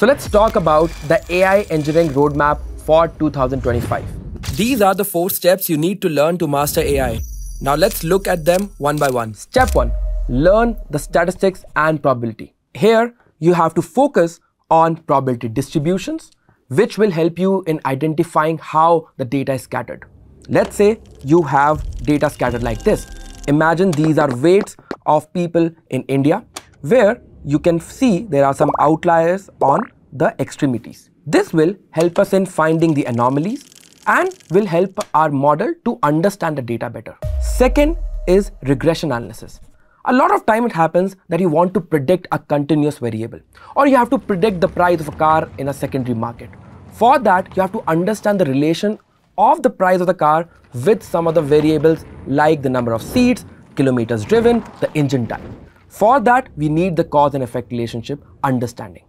So let's talk about the AI engineering roadmap for 2025. These are the 4 steps you need to learn to master AI. Now let's look at them one by one. Step 1. Learn the statistics and probability. Here, you have to focus on probability distributions, which will help you in identifying how the data is scattered. Let's say you have data scattered like this. Imagine these are weights of people in India, where you can see there are some outliers on the extremities. This will help us in finding the anomalies and will help our model to understand the data better. Second is regression analysis. A lot of time it happens that you want to predict a continuous variable, or you have to predict the price of a car in a secondary market. For that, you have to understand the relation of the price of the car with some other variables like the number of seats, kilometers driven, the engine type. For that, we need the cause and effect relationship understanding.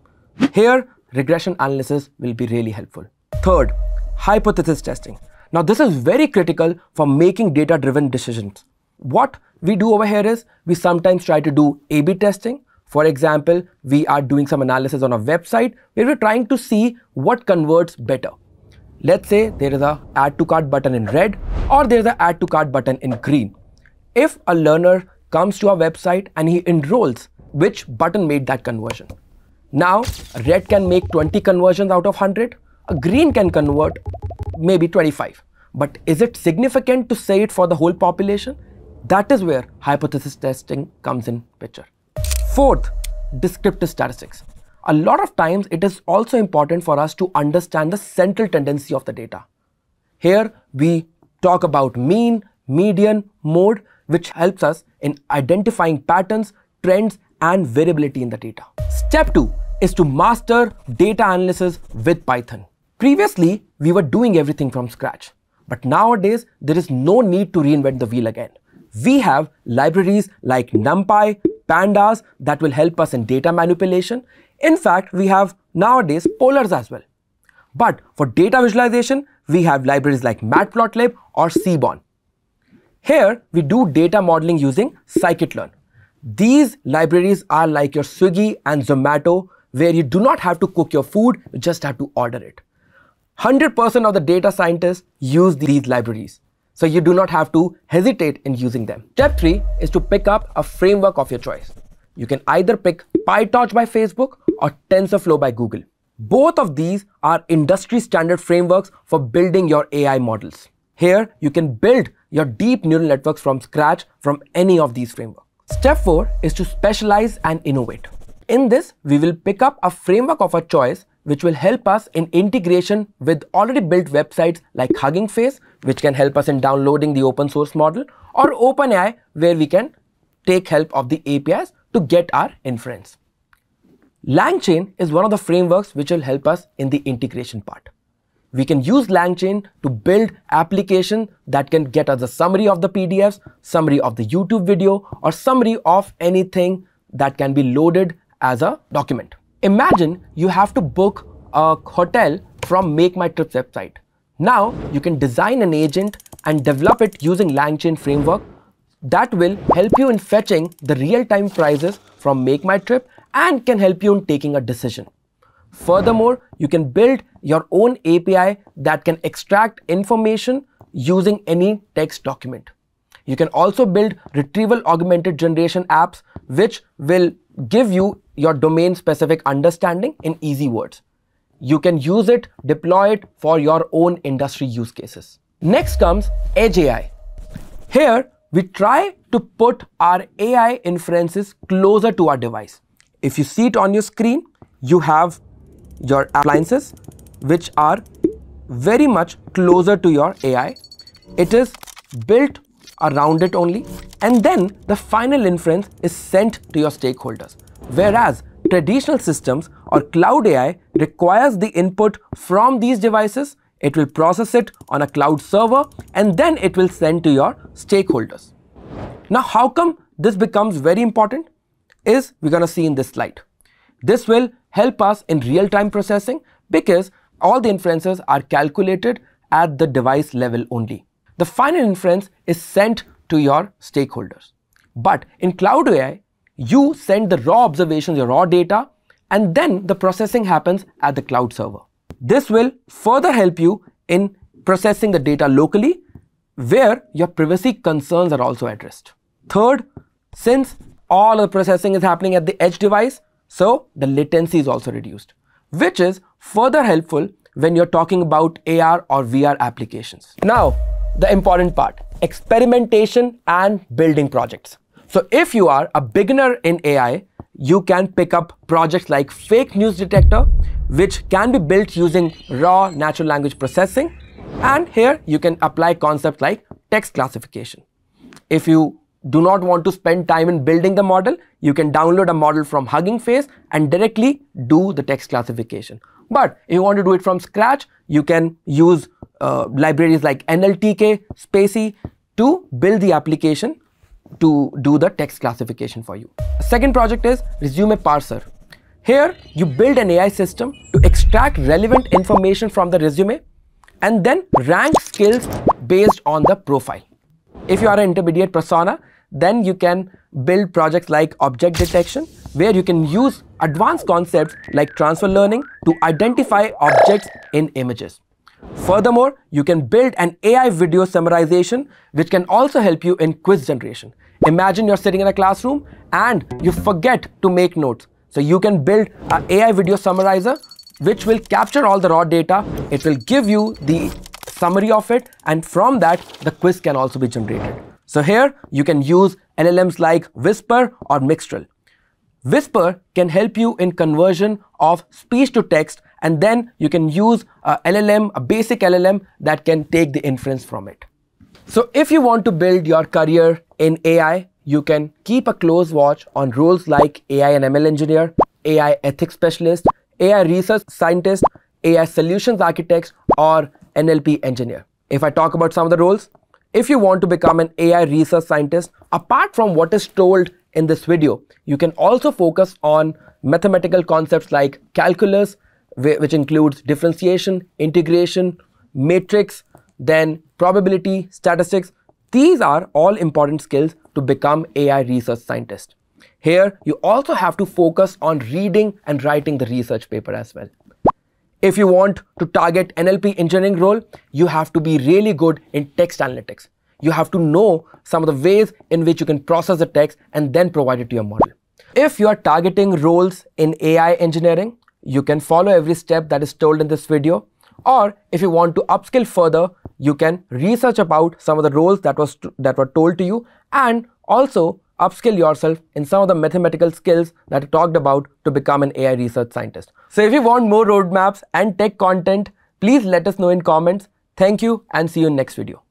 Here, regression analysis will be really helpful. Third, hypothesis testing. Now, this is very critical for making data-driven decisions. What we do over here is we sometimes try to do A/B testing. For example, we are doing some analysis on a website where we're trying to see what converts better. Let's say there is a add to cart button in red or there's an add to cart button in green. If a learner comes to our website and he enrolls, which button made that conversion? Now, red can make 20 conversions out of 100. A green can convert maybe 25. But is it significant to say it for the whole population? That is where hypothesis testing comes in picture. Fourth, descriptive statistics. A lot of times it is also important for us to understand the central tendency of the data. Here we talk about mean, median, mode, which helps us in identifying patterns, trends, and variability in the data. Step 2 is to master data analysis with Python. Previously, we were doing everything from scratch, but nowadays there is no need to reinvent the wheel again. We have libraries like NumPy, Pandas that will help us in data manipulation. In fact, we have nowadays Polars as well. But for data visualization, we have libraries like Matplotlib or Seaborn. Here, we do data modeling using scikit-learn. These libraries are like your Swiggy and Zomato, where you do not have to cook your food, you just have to order it. 100% of the data scientists use these libraries. So you do not have to hesitate in using them. Step 3 is to pick up a framework of your choice. You can either pick PyTorch by Facebook or TensorFlow by Google. Both of these are industry standard frameworks for building your AI models. Here, you can build your deep neural networks from scratch from any of these frameworks. Step 4 is to specialize and innovate. In this, we will pick up a framework of our choice which will help us in integration with already built websites like Hugging Face, which can help us in downloading the open source model, or OpenAI, where we can take help of the APIs to get our inference. LangChain is one of the frameworks which will help us in the integration part. We can use LangChain to build applications that can get us a summary of the PDFs, summary of the YouTube video, or summary of anything that can be loaded as a document. Imagine you have to book a hotel from MakeMyTrip website. Now you can design an agent and develop it using LangChain framework that will help you in fetching the real-time prices from MakeMyTrip and can help you in taking a decision. Furthermore, you can build your own API that can extract information using any text document. You can also build retrieval augmented generation apps which will give you your domain specific understanding in easy words. You can use it, deploy it for your own industry use cases. Next comes Edge AI. Here, we try to put our AI inferences closer to our device. If you see it on your screen, you have your appliances, which are very much closer to your AI. It is built around it only, and then the final inference is sent to your stakeholders. Whereas traditional systems or cloud AI requires the input from these devices, it will process it on a cloud server, and then it will send to your stakeholders. Now, how come this becomes very important is we're going to see in this slide. This will help us in real-time processing because all the inferences are calculated at the device level only. The final inference is sent to your stakeholders. But in cloud AI, you send the raw observations, your raw data, and then the processing happens at the cloud server. This will further help you in processing the data locally, where your privacy concerns are also addressed. Third, since all the processing is happening at the edge device, so the latency is also reduced, which is further helpful when you're talking about AR or VR applications. Now, the important part, experimentation and building projects. So if you are a beginner in AI, you can pick up projects like fake news detector, which can be built using raw natural language processing. And here you can apply concepts like text classification. If you do not want to spend time in building the model, you can download a model from Hugging Face and directly do the text classification. But if you want to do it from scratch, you can use libraries like NLTK, spaCy to build the application to do the text classification for you. A second project is Resume Parser. Here, you build an AI system to extract relevant information from the resume and then rank skills based on the profile. If you are an intermediate persona, then you can build projects like object detection, where you can use advanced concepts like transfer learning to identify objects in images. Furthermore, you can build an AI video summarization, which can also help you in quiz generation. Imagine you're sitting in a classroom and you forget to make notes. So you can build an AI video summarizer, which will capture all the raw data. It will give you the summary of it, and from that, the quiz can also be generated. So here, you can use LLMs like Whisper or Mixtral. Whisper can help you in conversion of speech to text, and then you can use a basic LLM that can take the inference from it. So if you want to build your career in AI, you can keep a close watch on roles like AI and ML engineer, AI ethics specialist, AI research scientist, AI solutions architect, or NLP engineer. If I talk about some of the roles, if you want to become an AI research scientist, apart from what is told in this video, you can also focus on mathematical concepts like calculus, which includes differentiation, integration, matrix, then probability, statistics. These are all important skills to become AI research scientist. Here, you also have to focus on reading and writing the research paper as well. If you want to target NLP engineering role, you have to be really good in text analytics. You have to know some of the ways in which you can process the text and then provide it to your model. If you are targeting roles in AI engineering, you can follow every step that is told in this video, or if you want to upskill further, you can research about some of the roles that were told to you, and also upskill yourself in some of the mathematical skills that I talked about to become an AI research scientist. So if you want more roadmaps and tech content, please let us know in comments. Thank you and see you in next video.